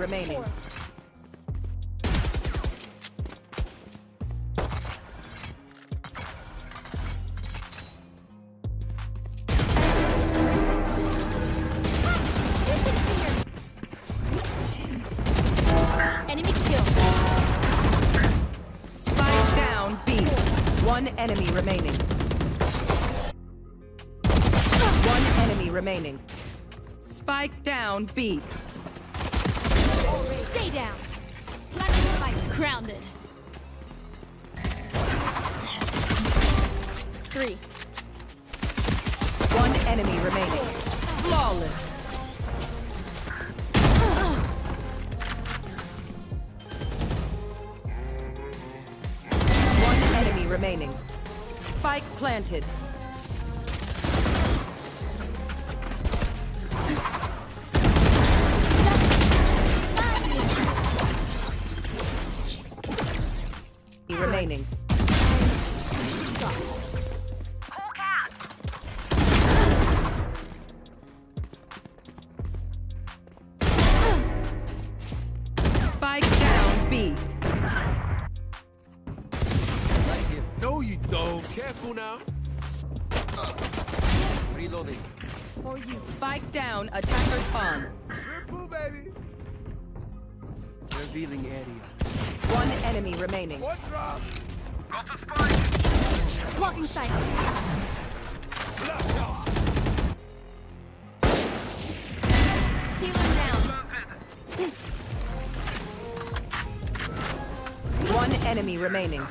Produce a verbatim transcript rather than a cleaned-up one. remaining. Enemy kill. Spike down B. One enemy remaining. One enemy remaining. Spike down B. Stay down. Black spike grounded. Three. One enemy remaining. Flawless. One enemy remaining. Spike planted. Remaining. Spike down B. No, you don't. Careful now. Reloading. For you. Spike down. Attacker spawn. Triple, baby. Revealing area. One enemy remaining. One drop. Got the spike. Blocking sight. Blast off. Healing down. One enemy remaining.